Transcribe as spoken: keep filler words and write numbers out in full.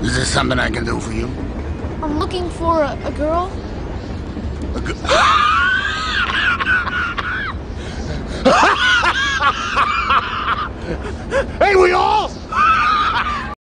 Is there something I can do for you? I'm looking for a, a girl. A girl? Hey, we all